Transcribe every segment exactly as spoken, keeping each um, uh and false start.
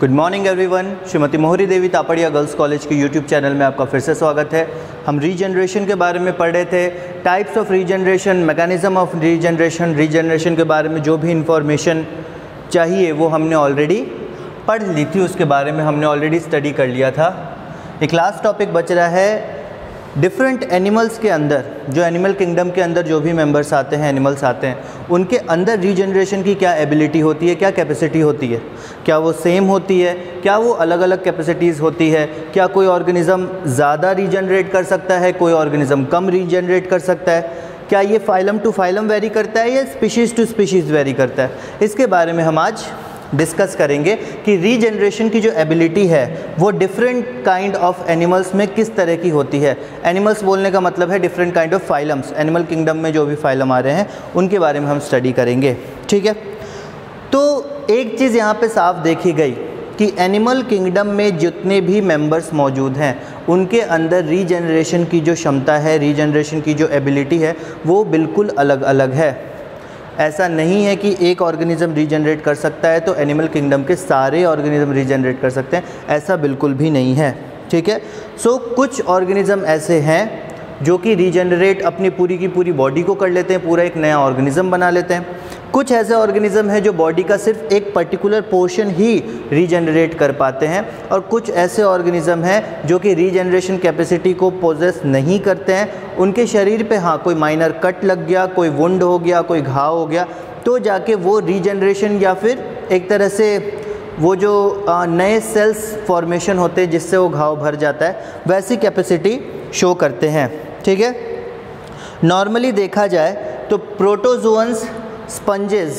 Good morning everyone. Shrimati Mohri Devi Tapadia girls college के YouTube channel में आपका फिर से स्वागत है। हम रीजनरेशन के बारे में पढ़ रहे थे, types of regeneration, mechanism of regeneration, regeneration के बारे में जो भी इंफॉर्मेशन चाहिए वो हमने ऑलरेडी पढ़ ली थी, उसके बारे में हमने ऑलरेडी स्टडी कर लिया था। एक लास्ट टॉपिक बच रहा है डिफरेंट एनिमल्स के अंदर, जो एनिमल किंगडम के अंदर जो भी मेंबर्स आते हैं, एनिमल्स आते हैं, उनके अंदर रीजनरेशन की क्या एबिलिटी होती है, क्या कैपेसिटी होती है, क्या वो सेम होती है, क्या वो अलग अलग कैपेसिटीज़ होती है, क्या कोई ऑर्गेनिज्म ज़्यादा रीजनरेट कर सकता है, कोई ऑर्गेनिज्म कम रीजनरेट कर सकता है, क्या ये फाइलम टू फाइलम वेरी करता है या स्पीशीज़ टू स्पीशीज़ वेरी करता है, इसके बारे में हम आज डिस्कस करेंगे कि रीजनरेशन की जो एबिलिटी है वो डिफरेंट काइंड ऑफ एनिमल्स में किस तरह की होती है। एनिमल्स बोलने का मतलब है different kind of phylums, animal kingdom में जो भी फाइलम आ रहे हैं उनके बारे में हम स्टडी करेंगे, ठीक है। तो एक चीज़ यहाँ पे साफ देखी गई कि एनिमल किंगडम में जितने भी मेंबर्स मौजूद हैं उनके अंदर रीजनरेशन की जो क्षमता है, रीजनरेशन की जो एबिलिटी है वो बिल्कुल अलग अलग है। ऐसा नहीं है कि एक ऑर्गेनिज्म रीजनरेट कर सकता है तो एनिमल किंगडम के सारे ऑर्गेनिज्म रीजनरेट कर सकते हैं, ऐसा बिल्कुल भी नहीं है, ठीक है। सो so, कुछ ऑर्गेनिज्म ऐसे हैं जो कि रीजनरेट अपनी पूरी की पूरी बॉडी को कर लेते हैं, पूरा एक नया ऑर्गेनिज्म बना लेते हैं। कुछ ऐसे ऑर्गेनिज्म हैं जो बॉडी का सिर्फ एक पर्टिकुलर पोर्शन ही रीजनरेट कर पाते हैं, और कुछ ऐसे ऑर्गेनिज्म हैं जो कि रीजनरेशन कैपेसिटी को पोजेस नहीं करते हैं। उनके शरीर पे हाँ कोई माइनर कट लग गया, कोई वुंड हो गया, कोई घाव हो गया, तो जाके वो रीजनरेशन या फिर एक तरह से वो जो नए सेल्स फॉर्मेशन होते हैं जिससे वो घाव भर जाता है, वैसी कैपेसिटी शो करते हैं, ठीक है। नॉर्मली देखा जाए तो प्रोटोजोअन्स, स्पंजेस,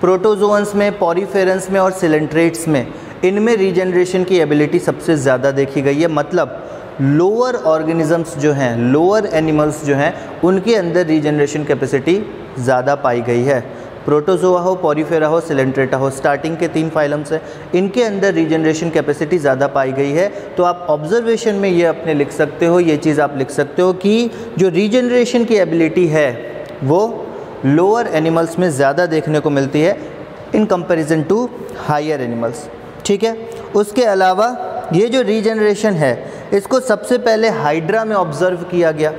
प्रोटोजोअन्स में, पॉरीफेरेंस में और सिलेंट्रेट्स में, इनमें रीजनरेशन की एबिलिटी सबसे ज़्यादा देखी गई है। मतलब लोअर ऑर्गेनिजम्स जो हैं, लोअर एनिमल्स जो हैं, उनके अंदर रीजनरेशन कैपेसिटी ज़्यादा पाई गई है। प्रोटोजोआ हो, पॉरीफेरा हो, सिलेंट्रेटा हो, स्टार्टिंग के तीन फाइलम्स हैं, इनके अंदर रीजनरेशन कैपेसिटी ज़्यादा पाई गई है। तो आप ऑब्जर्वेशन में ये अपने लिख सकते हो, ये चीज़ आप लिख सकते हो कि जो रीजनरेशन की एबिलिटी है वो लोअर एनिमल्स में ज़्यादा देखने को मिलती है in comparison to higher animals, ठीक है। उसके अलावा ये जो रीजनरेशन है इसको सबसे पहले हाइड्रा में ऑब्जर्व किया गया।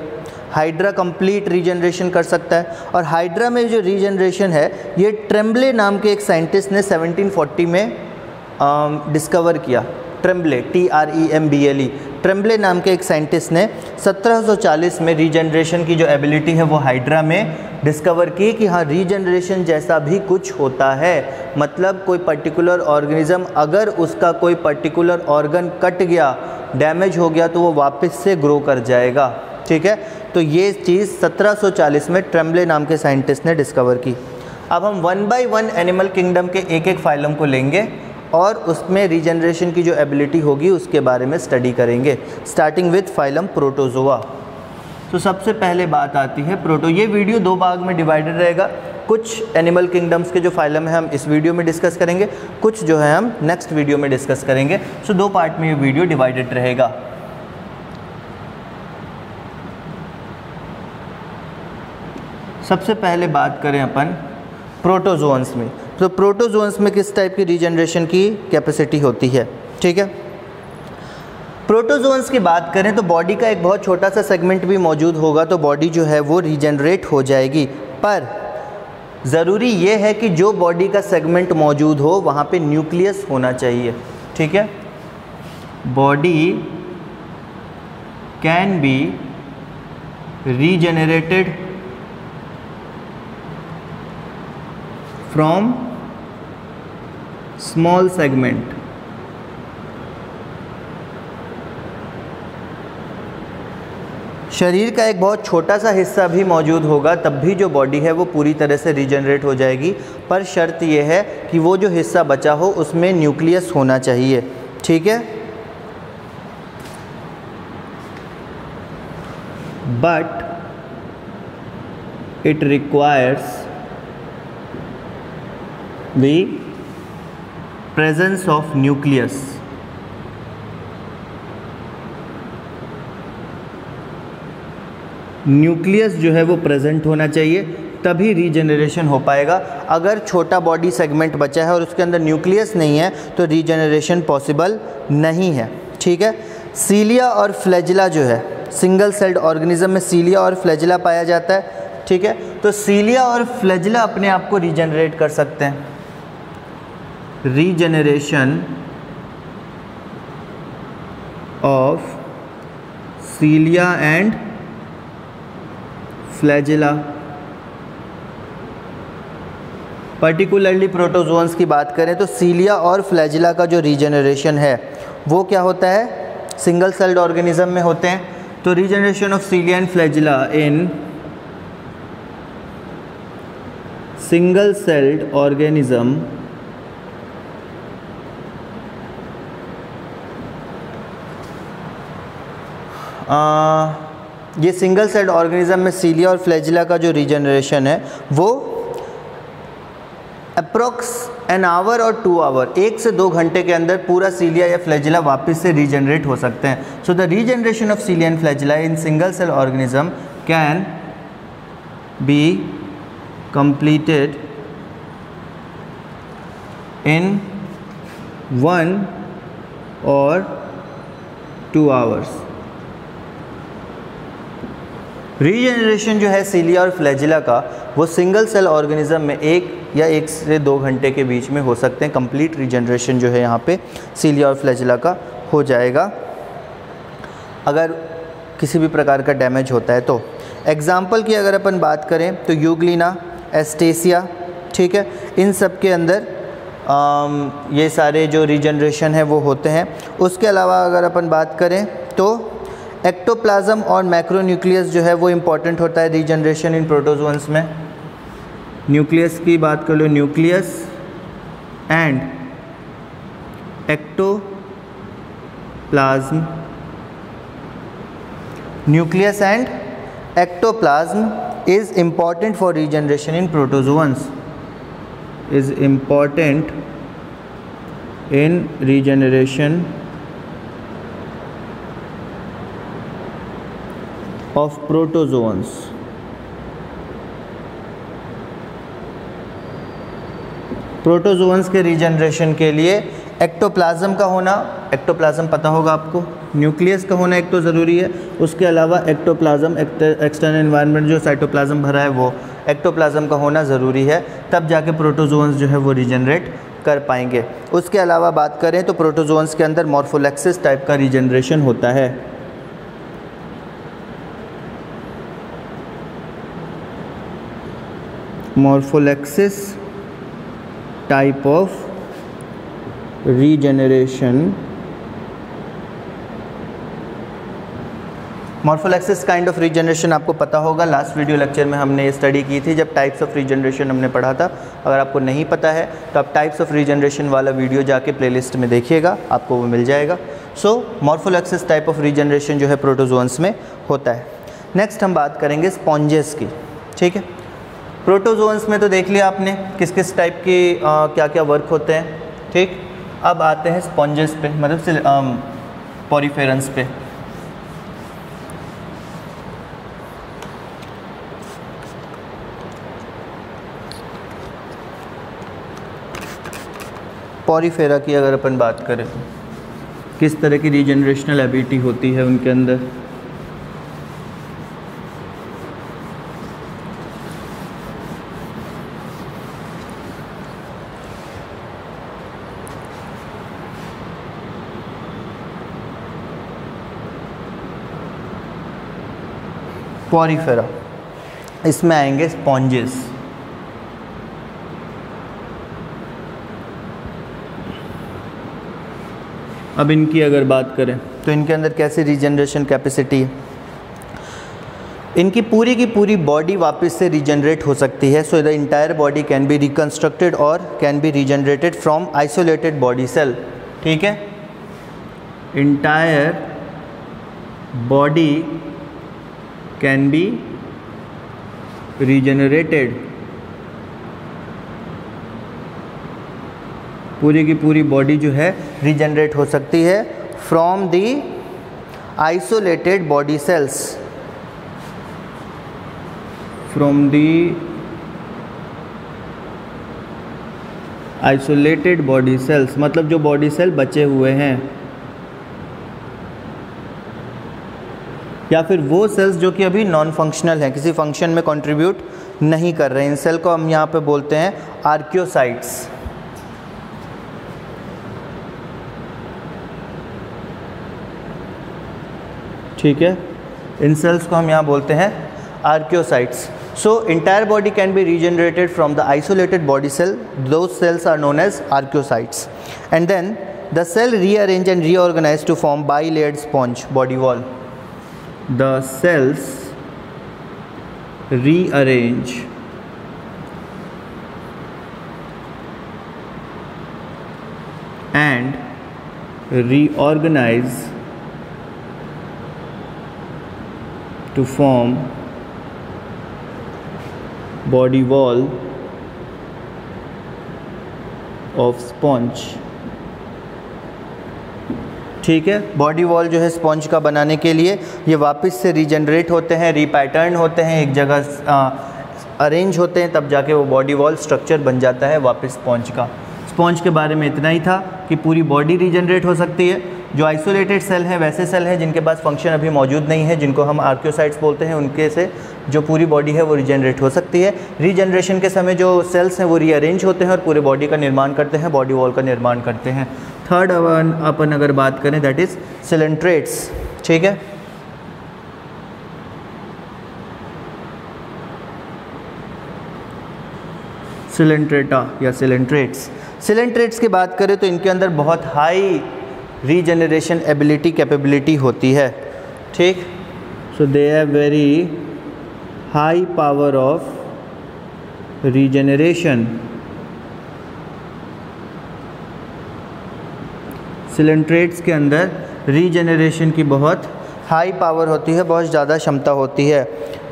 हाइड्रा कंप्लीट रीजनरेशन कर सकता है, और हाइड्रा में जो रीजनरेशन है ये ट्रेम्बली नाम के एक साइंटिस्ट ने सेवनटीन फोर्टी में डिस्कवर किया। Trembley, T R E M B L E, Trembley नाम के एक साइंटिस्ट ने सत्रह सौ चालीस में रीजनरेशन की जो एबिलिटी है वो हाइड्रा में डिस्कवर की कि हाँ रीजनरेशन जैसा भी कुछ होता है। मतलब कोई पर्टिकुलर ऑर्गेनिज्म अगर उसका कोई पर्टिकुलर ऑर्गन कट गया, डैमेज हो गया, तो वो वापस से ग्रो कर जाएगा, ठीक है। तो ये चीज़ सत्रह सौ चालीस में ट्रेम्बले नाम के साइंटिस्ट ने डिस्कवर की। अब हम one by one animal kingdom के एक एक फाइलम को लेंगे और उसमें रीजनरेशन की जो एबिलिटी होगी उसके बारे में स्टडी करेंगे, स्टार्टिंग विथ फाइलम प्रोटोजोआ। तो सबसे पहले बात आती है प्रोटो। ये वीडियो दो भाग में डिवाइडेड रहेगा, कुछ एनिमल किंगडम्स के जो फाइलम है हम इस वीडियो में डिस्कस करेंगे, कुछ जो है हम नेक्स्ट वीडियो में डिस्कस करेंगे। सो दो पार्ट में ये वीडियो डिवाइडेड रहेगा। सबसे पहले बात करें अपन प्रोटोजोअन्स में, तो प्रोटोजोअन्स में किस टाइप की रीजनरेशन की कैपेसिटी होती है, ठीक है। प्रोटोजोअन्स की बात करें तो बॉडी का एक बहुत छोटा सा सेगमेंट भी मौजूद होगा तो बॉडी जो है वो रीजनरेट हो जाएगी, पर ज़रूरी ये है कि जो बॉडी का सेगमेंट मौजूद हो वहाँ पे न्यूक्लियस होना चाहिए, ठीक है। Body can be regenerated from small segment, शरीर का एक बहुत छोटा सा हिस्सा भी मौजूद होगा तब भी जो बॉडी है वो पूरी तरह से रीजनरेट हो जाएगी, पर शर्त ये है कि वो जो हिस्सा बचा हो उसमें न्यूक्लियस होना चाहिए, ठीक है। But it requires The presence of nucleus, nucleus जो है वो प्रेजेंट होना चाहिए तभी रीजनरेशन हो पाएगा। अगर छोटा बॉडी सेगमेंट बचा है और उसके अंदर न्यूक्लियस नहीं है तो रीजनरेशन पॉसिबल नहीं है। ठीक है। सीलिया और फ्लैजिला जो है, सिंगल सेल्ड ऑर्गेनिज्म में सीलिया और फ्लैजिला पाया जाता है। ठीक है, तो सीलिया और फ्लैजिला अपने आप को रीजनरेट कर सकते हैं। Regeneration of cilia and flagella. Particularly protozoans की बात करें तो सीलिया और फ्लैजिला का जो रीजनरेशन है वो क्या होता है, सिंगल सेल्ड ऑर्गेनिज्म में होते हैं। तो regeneration of cilia and flagella in single celled organism ah, ये सिंगल सेल्ड ऑर्गेनिज्म में सीलिया और फ्लैजिला का जो रीजनरेशन है वो अप्रॉक्स एन आवर और टू आवर, एक से दो घंटे के अंदर पूरा सीलिया या फ्लैजिला वापस से रीजनरेट हो सकते हैं। So the regeneration of cilia and flagella in single cell organism can be completed in one or two hours। Regeneration जो है सीलिया और फ्लैजिला का वो सिंगल सेल ऑर्गेनिज्म में एक या एक से दो घंटे के बीच में हो सकते हैं। कंप्लीट रीजनरेशन जो है यहाँ पे सीलिया और फ्लैजिला का हो जाएगा अगर किसी भी प्रकार का डैमेज होता है तो। एग्जाम्पल की अगर अपन बात करें तो यूग्लिना, एस्टेसिया, ठीक है, इन सब के अंदर आम, ये सारे जो रीजनरेशन है वो होते हैं। उसके अलावा अगर अपन बात करें तो एक्टोप्लाज्म और मैक्रोन्यूक्लियस जो है वो इम्पॉर्टेंट होता है रीजनरेशन इन प्रोटोजोन्स में। न्यूक्लियस की बात कर लो, nucleus and ectoplasm, nucleus and ectoplasm is important for regeneration in protozoans, is important in regeneration of protozoans। Protozoans के रीजनरेशन के लिए एक्टोप्लाज्म का होना, एक्टोप्लाज्म पता होगा आपको, न्यूक्लियस का होना एक तो ज़रूरी है, उसके अलावा एक्टोप्लाज्म एक्सटर्नल एनवायरनमेंट जो साइटोप्लाज्म भरा है वो, एक्टोप्लाज्म का होना ज़रूरी है, तब जाके प्रोटोजोन्स जो है वो रीजनरेट कर पाएंगे। उसके अलावा बात करें तो प्रोटोजोन्स के अंदर मॉर्फोलेक्सिस टाइप का रीजनरेशन होता है। Morphallaxis type of regeneration, morphallaxis kind of regeneration आपको पता होगा, लास्ट वीडियो लेक्चर में हमने स्टडी की थी जब टाइप्स ऑफ रीजनरेशन हमने पढ़ा था। अगर आपको नहीं पता है तो आप टाइप्स ऑफ रीजनरेशन वाला वीडियो जाके प्लेलिस्ट में देखिएगा, आपको वो मिल जाएगा। So morphallaxis type of regeneration जो है प्रोटोजोन्स में होता है। नेक्स्ट हम बात करेंगे स्पॉन्जेस की। ठीक है, प्रोटोजोन्स में तो देख लिया आपने किस किस टाइप के क्या क्या वर्क होते हैं। ठीक, अब आते हैं स्पॉन्जेस पे, मतलब पॉरीफेरेंस पे। पॉरीफेरा की अगर अपन बात करें किस तरह की रीजनरेशनल एबिलिटी होती है उनके अंदर। पॉरीफेरा, इसमें आएंगे स्पॉन्जेस। अब इनकी अगर बात करें तो इनके अंदर कैसे रीजनरेशन कैपेसिटी है, इनकी पूरी की पूरी बॉडी वापस से रीजनरेट हो सकती है। So the entire body can be reconstructed और can be regenerated from isolated body cell. ठीक है, entire body can be regenerated, पूरी की पूरी बॉडी जो है रीजनरेट हो सकती है from the isolated body cells, from the isolated body cells, मतलब जो बॉडी सेल बचे हुए हैं, या फिर वो सेल्स जो कि अभी नॉन फंक्शनल हैं, किसी फंक्शन में कंट्रीब्यूट नहीं कर रहे हैं, इन सेल को हम यहाँ पे बोलते हैं आर्कियोसाइट्स। ठीक है, इन सेल्स को हम यहाँ बोलते हैं archaeocytes. So entire body can be regenerated from the isolated body cell. Those cells are known as archaeocytes. And then the cell rearrange and reorganize to form bilayered sponge body wall. The cells rearrange and reorganize to form body wall of sponge. ठीक है, body wall जो है sponge का बनाने के लिए ये वापस से रीजनरेट होते हैं, रीपैटर्न होते हैं, एक जगह अरेंज होते हैं, तब जाके वो बॉडी वॉल स्ट्रक्चर बन जाता है वापस स्पॉन्ज का। स्पॉन्ज के बारे में इतना ही था कि पूरी बॉडी रीजनरेट हो सकती है। जो आइसोलेटेड सेल हैं वैसे सेल हैं जिनके पास फंक्शन अभी मौजूद नहीं है, जिनको हम आर्कियोसाइट्स बोलते हैं, उनके से जो पूरी बॉडी है वो रीजनरेट हो सकती है। रीजनरेशन के समय जो सेल्स हैं वो रीअरेंज होते हैं और पूरे बॉडी का निर्माण करते हैं, बॉडी वॉल का निर्माण करते हैं। थर्ड अपन अगर बात करें दैट इज सिलेंट्रेट्स। ठीक है, सिलेंट्रेटा या सिलेंट्रेट्स। सिलेंट्रेट्स की बात करें तो इनके अंदर बहुत हाई रीजनरेशन एबिलिटी कैपेबिलिटी होती है। ठीक, so they have very high power of regeneration. Coelenterates के अंदर रीजनरेशन की बहुत हाई पावर होती है, बहुत ज़्यादा क्षमता होती है।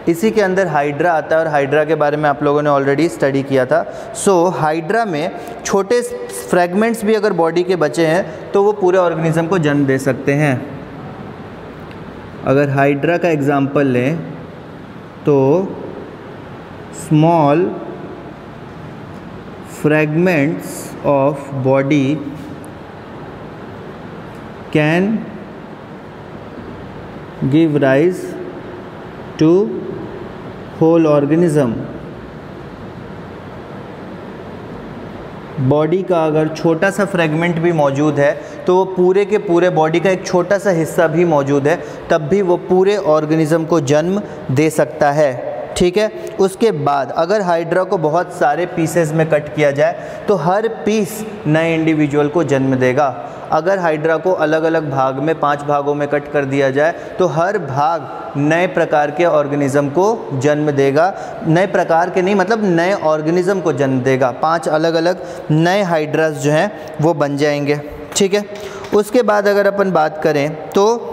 इसी के अंदर हाइड्रा आता है और हाइड्रा के बारे में आप लोगों ने ऑलरेडी स्टडी किया था। सो so, हाइड्रा में छोटे फ्रैगमेंट्स भी अगर बॉडी के बचे हैं तो वो पूरे ऑर्गेनिज्म को जन्म दे सकते हैं। अगर हाइड्रा का एग्जाम्पल लें तो small fragments of body can give rise to whole organism. Body का अगर छोटा सा फ्रेगमेंट भी मौजूद है तो वो पूरे के पूरे बॉडी का एक छोटा सा हिस्सा भी मौजूद है, तब भी वो पूरे ऑर्गेनिज्म को जन्म दे सकता है। ठीक है, उसके बाद अगर हाइड्रा को बहुत सारे पीसेस में कट किया जाए तो हर पीस नए इंडिविजुअल को जन्म देगा। अगर हाइड्रा को अलग अलग भाग में, पांच भागों में कट कर दिया जाए तो हर भाग नए प्रकार के ऑर्गेनिज्म को जन्म देगा। नए प्रकार के नहीं, मतलब नए ऑर्गेनिज्म को जन्म देगा। पांच अलग अलग नए हाइड्रास जो हैं वो बन जाएंगे। ठीक है, उसके बाद अगर अपन बात करें तो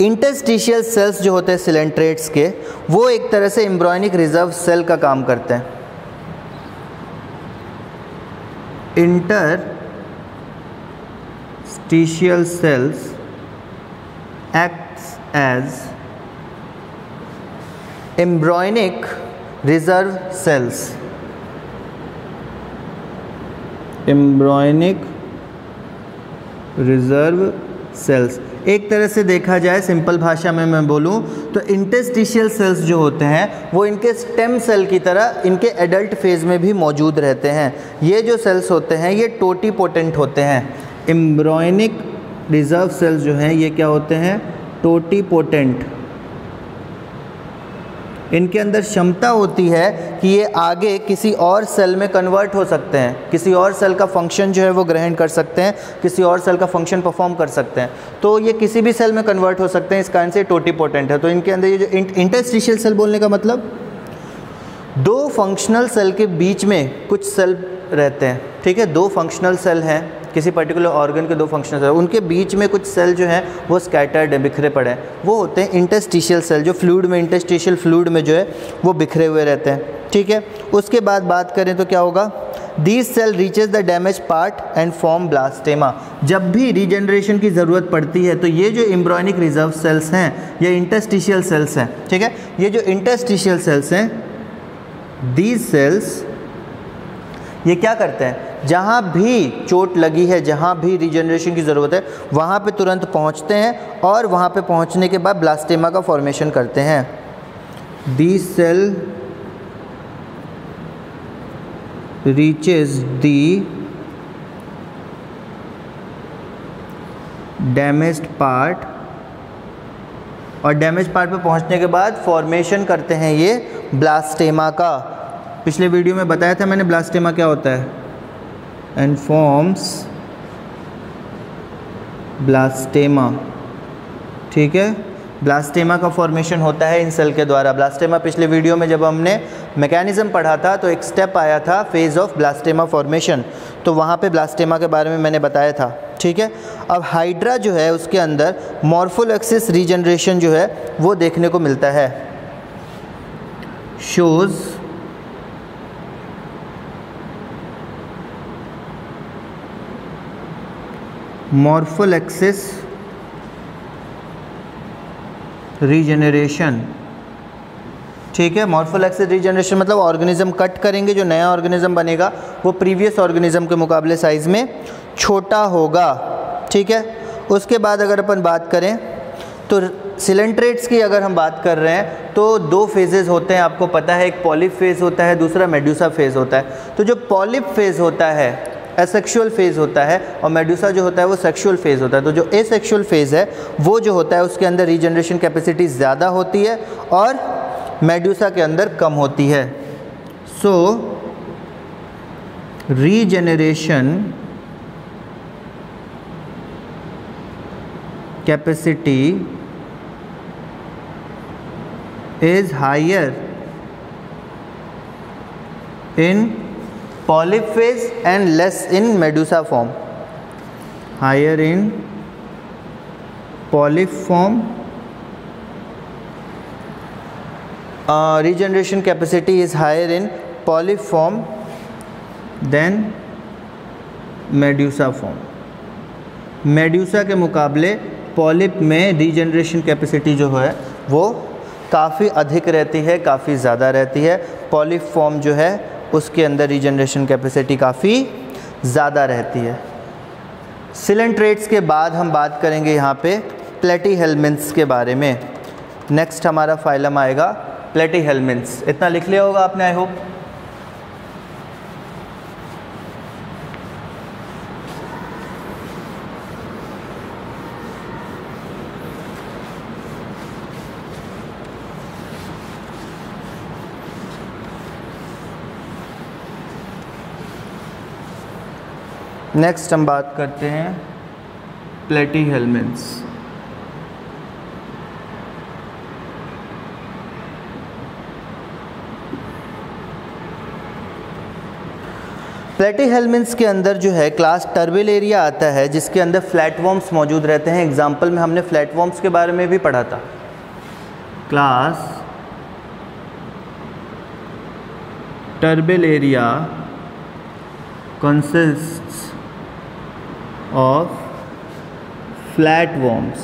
इंटरस्टिशियल सेल्स जो होते हैं सिलेंट्रेट्स के, वो एक तरह से एम्ब्रायोनिक रिजर्व सेल का काम करते हैं। Interstitial cells acts as embryonic reserve cells. Embryonic reserve cells एक तरह से देखा जाए, सिंपल भाषा में मैं बोलूं तो इंटरस्टिशियल सेल्स जो होते हैं वो इनके स्टेम सेल की तरह इनके एडल्ट फेज़ में भी मौजूद रहते हैं। ये जो सेल्स होते हैं ये टोटीपोटेंट होते हैं। एम्ब्रायोनिक रिजर्व सेल्स जो हैं ये क्या होते हैं? टोटीपोटेंट। इनके अंदर क्षमता होती है कि ये आगे किसी और सेल में कन्वर्ट हो सकते हैं, किसी और सेल का फंक्शन जो है वो ग्रहण कर सकते हैं, किसी और सेल का फंक्शन परफॉर्म कर सकते हैं। तो ये किसी भी सेल में कन्वर्ट हो सकते हैं, इस कारण से टोटीपोटेंट है। तो इनके अंदर ये जो इंटरस्टिशियल सेल बोलने का मतलब, दो फंक्शनल सेल के बीच में कुछ सेल रहते हैं। ठीक है, दो फंक्शनल सेल हैं किसी पर्टिकुलर ऑर्गन के, दो फंक्शनल सेल, उनके बीच में कुछ सेल जो हैं वो स्कैटर्ड है, बिखरे पड़े हैं, वो होते हैं इंटरस्टिशियल सेल, जो फ्लूइड में, इंटरस्टिशियल फ्लूइड में जो है वो बिखरे हुए रहते हैं। ठीक है, उसके बाद बात करें तो क्या होगा? These cell reaches the damage part and form blastema. जब भी रीजनरेशन की ज़रूरत पड़ती है तो ये जो एम्ब्रायोनिक रिजर्व सेल्स हैं ये इंटरस्टिशियल सेल्स हैं। ठीक है, ये जो इंटरस्टिशियल सेल्स हैं, दीज सेल्स ये क्या करते हैं? जहाँ भी चोट लगी है, जहाँ भी रीजनरेशन की ज़रूरत है, वहाँ पे तुरंत पहुँचते हैं और वहाँ पे पहुँचने के बाद ब्लास्टेमा का फॉर्मेशन करते हैं। The cell reaches the damaged part और डैमेज पार्ट पे पहुंचने के बाद फॉर्मेशन करते हैं ये ब्लास्टेमा का। पिछले वीडियो में बताया था मैंने ब्लास्टेमा क्या होता है, एंड फॉर्म्स ब्लास्टेमा। ठीक है, ब्लास्टेमा का फॉर्मेशन होता है इन सेल के द्वारा। ब्लास्टेमा पिछले वीडियो में जब हमने मैकेनिज्म पढ़ा था तो एक स्टेप आया था फेज ऑफ ब्लास्टेमा फॉर्मेशन, तो वहाँ पे ब्लास्टेमा के बारे में मैंने बताया था। ठीक है, अब हाइड्रा जो है उसके अंदर मॉर्फोलेक्सिस रीजनरेशन जो है वो देखने को मिलता है। Shows morphallaxis regeneration. ठीक है, मॉर्फोलेक्सिस रीजनरेशन मतलब ऑर्गेनिज्म कट करेंगे, जो नया ऑर्गेनिज्म बनेगा वो प्रीवियस ऑर्गेनिज्म के मुकाबले साइज़ में छोटा होगा। ठीक है, उसके बाद अगर अपन बात करें तो सिलेंट्रेट्स की अगर हम बात कर रहे हैं तो दो फेजेज़ होते हैं, आपको पता है, एक पॉलिप फेज़ होता है, दूसरा मेड्यूसा फेज़ होता है। तो जो पॉलिप फेज़ होता है एसेक्सुअल फेज़ होता है और मेड्यूसा जो होता है वो सेक्सुअल फेज़ होता है। तो जो एसेक्सुअल फेज़ है वो जो होता है उसके अंदर रीजनरेशन कैपेसिटी ज़्यादा होती है और मेड्यूसा के अंदर कम होती है। So regeneration capacity is higher in polyp phase and less in medusa form, higher in polyp form. Regeneration capacity is higher in polyp form than medusa form. Medusa के मुकाबले पॉलिप में रीजनरेशन कैपेसिटी जो है वो काफ़ी अधिक रहती है, काफ़ी ज़्यादा रहती है। पॉलिप फॉर्म जो है उसके अंदर रीजनरेशन कैपेसिटी काफ़ी ज़्यादा रहती है। सिलेंट्रेट्स के बाद हम बात करेंगे यहाँ पे प्लेटीहेल्मिन्थ्स के बारे में। नेक्स्ट हमारा फाइलम आएगा प्लेटीहेल्मिन्थ्स। इतना लिख लिया होगा आपने, आई होप। नेक्स्ट हम बात करते हैं प्लेटीहेल्मिन्थ्स। प्लेटीहेल्मिन्थ्स के अंदर जो है क्लास टर्बिलेरिया आता है, जिसके अंदर फ्लैटवर्म्स मौजूद रहते हैं। एग्जाम्पल में हमने फ्लैटवर्म्स के बारे में भी पढ़ा था। Class turbellaria consists of flatworms।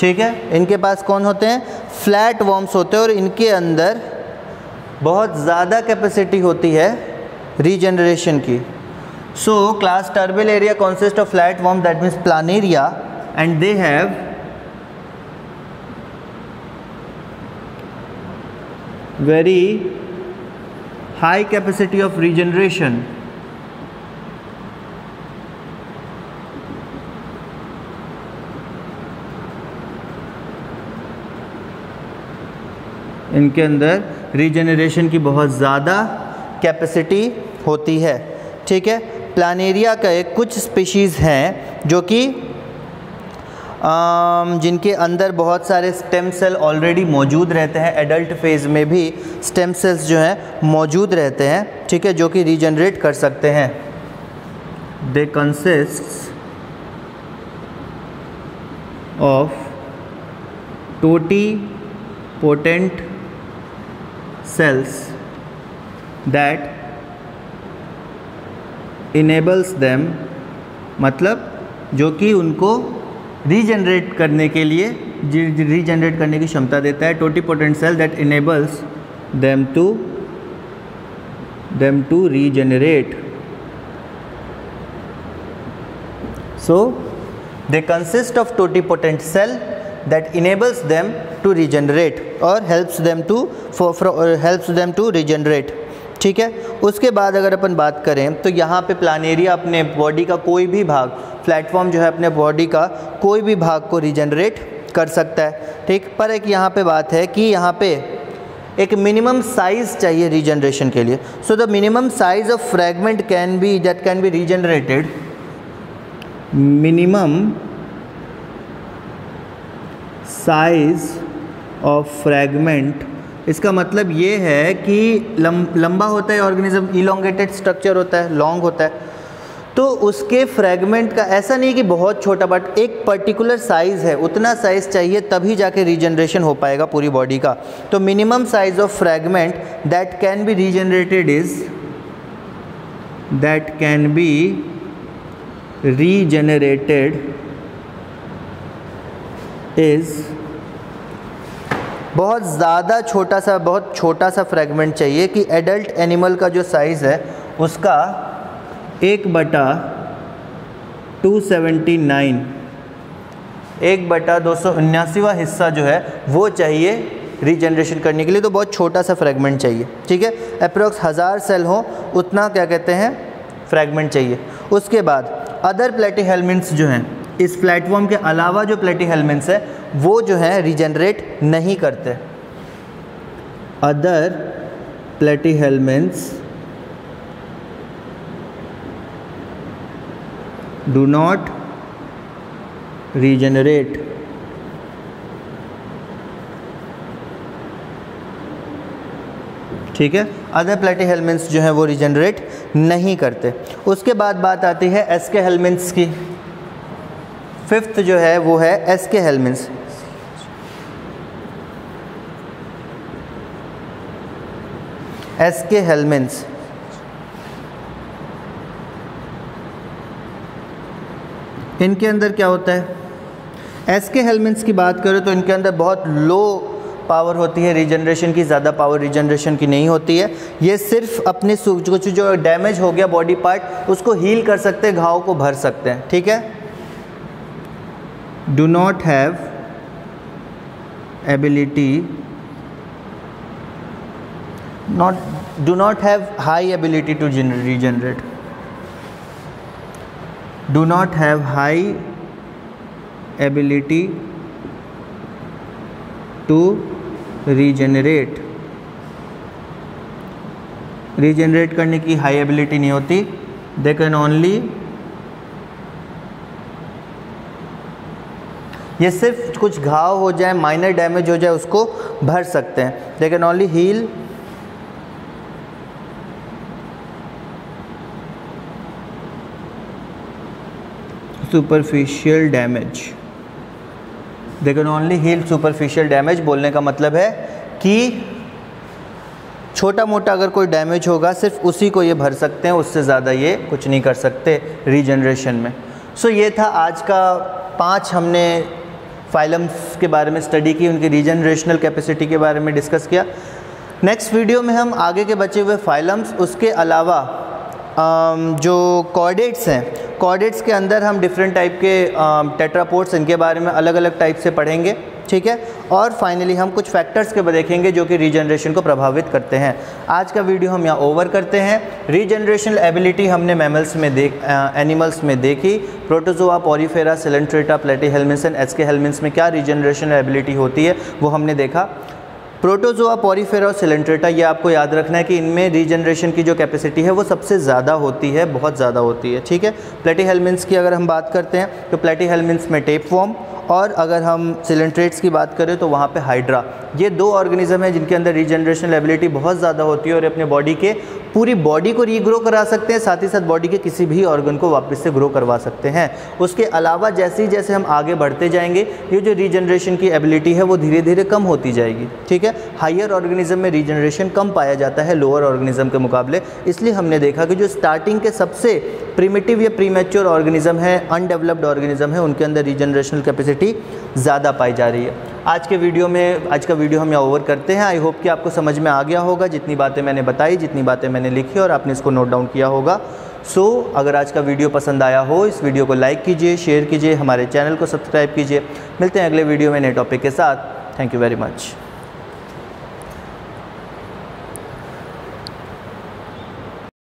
ठीक है, इनके पास कौन होते हैं, flatworms होते हैं और इनके अंदर बहुत ज़्यादा कैपेसिटी होती है रीजनरेशन की। So class turbellaria consist of flatworms that means planaria and they have very high capacity of regeneration। इनके अंदर रीजनरेशन की बहुत ज़्यादा कैपेसिटी होती है। ठीक है, प्लानेरिया का एक कुछ स्पीशीज़ हैं जो कि जिनके अंदर बहुत सारे स्टेम सेल ऑलरेडी मौजूद रहते हैं। एडल्ट फेज़ में भी स्टेम सेल्स जो हैं मौजूद रहते हैं, ठीक है, जो कि रीजनरेट कर सकते हैं। They consist of totipotent cells that enables them, मतलब जो कि उनको रीजनरेट करने के लिए, रीजनरेट करने की क्षमता देता है। Totipotent cell that enables them to them to regenerate. So they consist of totipotent cell that enables them to regenerate or helps them to for, for or helps them to regenerate. ठीक है, उसके बाद अगर अपन बात करें तो यहाँ पे प्लानेरिया अपने बॉडी का कोई भी भाग, प्लेटफॉर्म जो है अपने बॉडी का कोई भी भाग को रिजनरेट कर सकता है. ठीक, पर एक यहाँ पे बात है कि यहाँ पे एक मिनिमम साइज़ चाहिए रिजनरेशन के लिए. So the minimum size of fragment can be that can be regenerated, minimum size of fragment. इसका मतलब ये है कि लम, लंबा होता है ऑर्गेनिज्म, इलोंगेटेड स्ट्रक्चर होता है, लॉन्ग होता है, तो उसके फ्रैगमेंट का ऐसा नहीं कि बहुत छोटा बट एक पर्टिकुलर साइज़ है, उतना साइज़ चाहिए तभी जाके रीजनरेशन हो पाएगा पूरी बॉडी का. तो minimum size of fragment that can be regenerated is that can be regenerated is बहुत ज़्यादा छोटा सा बहुत छोटा सा फ्रैगमेंट चाहिए कि एडल्ट एनिमल का जो साइज़ है उसका एक बटा टू सेवेंटी नाइन एक बटा दो सौ उन्यासीवा हिस्सा जो है वो चाहिए रीजनरेशन करने के लिए. तो बहुत छोटा सा फ्रैगमेंट चाहिए. ठीक है, अप्रोक्स हज़ार सेल हो उतना क्या कहते हैं फ्रैगमेंट चाहिए. उसके बाद अदर प्लेटीहेल्मिंट्स जो हैं, इस प्लेटफॉर्म के अलावा जो प्लेटीहेल्मिंट्स है वो जो है रिजनरेट नहीं करते. Other platyhelminthes do not regenerate. ठीक है, अदर प्लेटीहेल्मिंट्स जो है वो रिजनरेट नहीं करते. उसके बाद बात आती है एसके हेलमिंट्स की. फिफ्थ जो है वो है एसके हेलमिंट्स. एसके हेलमिंट्स इनके अंदर क्या होता है, एसके हेलमिंट्स की बात करें तो इनके अंदर बहुत लो पावर होती है रीजनरेशन की, ज़्यादा पावर रीजनरेशन की नहीं होती है. ये सिर्फ अपने कुछ जो डैमेज हो गया बॉडी पार्ट उसको हील कर सकते हैं, घाव को भर सकते हैं. ठीक है, do not have ability not do not have high ability to regenerate do not have high ability to regenerate regenerate करने की high ability नहीं होती. they can only ये सिर्फ कुछ घाव हो जाए, माइनर डैमेज हो जाए उसको भर सकते हैं. They can only heal superficial damage. They can only heal superficial damage बोलने का मतलब है कि छोटा मोटा अगर कोई डैमेज होगा सिर्फ उसी को ये भर सकते हैं, उससे ज़्यादा ये कुछ नहीं कर सकते रीजनरेशन में. सो so, ये था आज का पाँच हमने फाइलम्स के बारे में स्टडी की, उनकी रीजनरेशनल कैपेसिटी के बारे में डिस्कस किया. नेक्स्ट वीडियो में हम आगे के बचे हुए फाइलम्स, उसके अलावा जो कॉर्डेट्स हैं, कॉर्डेट्स के अंदर हम डिफरेंट टाइप के टेट्रापोड्स इनके बारे में अलग अलग टाइप से पढ़ेंगे. ठीक है, और फाइनली हम कुछ फैक्टर्स के देखेंगे जो कि रीजनरेशन को प्रभावित करते हैं. आज का वीडियो हम यहाँ ओवर करते हैं. रीजनरेशनल एबिलिटी हमने मैमल्स में देख एनिमल्स में देखी, protozoa, porifera, coelenterata, platyhelminthes and aschelminthes में क्या रीजनरेशनल एबिलिटी होती है वो हमने देखा. प्रोटोजोआ, पॉरीफेरा और सिलेंट्रेटा, ये आपको याद रखना है कि इनमें रीजनरेशन की जो कैपेसिटी है वो सबसे ज़्यादा होती है, बहुत ज़्यादा होती है. ठीक है, प्लेटीहेल्मिंट्स की अगर हम बात करते हैं तो प्लेटीहेल्मिंट्स में टेपवॉर्म, और अगर हम सिलेंट्रेट्स की बात करें तो वहाँ पे हाइड्रा. ये दो ऑर्गेनिज्म हैं जिनके अंदर रीजनरेशनल एबिलिटी बहुत ज़्यादा होती है और अपने बॉडी के पूरी बॉडी को रीग्रो करा सकते हैं, साथ ही साथ बॉडी के किसी भी ऑर्गन को वापस से ग्रो करवा सकते हैं. उसके अलावा जैसे ही जैसे हम आगे बढ़ते जाएंगे ये जो रीजनरेशन की एबिलिटी है वो धीरे धीरे कम होती जाएगी. ठीक है, हायर ऑर्गेनिज्म में रीजनरेशन कम पाया जाता है लोअर ऑर्गेनिज्म के मुकाबले. इसलिए हमने देखा कि जो स्टार्टिंग के सबसे प्रिमिटिव या प्रीमैच्योर ऑर्गेनिज्म है, अनडेवलप्ड ऑर्गेनिज्म है, उनके अंदर रीजनरेशनल कैपेसिटी पॉजिटिविटी ज़्यादा पाई जा रही है। आज के वीडियो में आज का वीडियो हम यहाँ ओवर करते हैं। आई होप कि आपको समझ में आ गया होगा, जितनी बातें मैंने बताई, जितनी बातें मैंने लिखी और आपने इसको नोट डाउन किया होगा। सो so, अगर आज का वीडियो पसंद आया हो, इस वीडियो को लाइक कीजिए, शेयर कीजिए, हमारे चैनल को सब्सक्राइब कीजिए। मिलते हैं अगले वीडियो में नए टॉपिक के साथ। Thank you very much.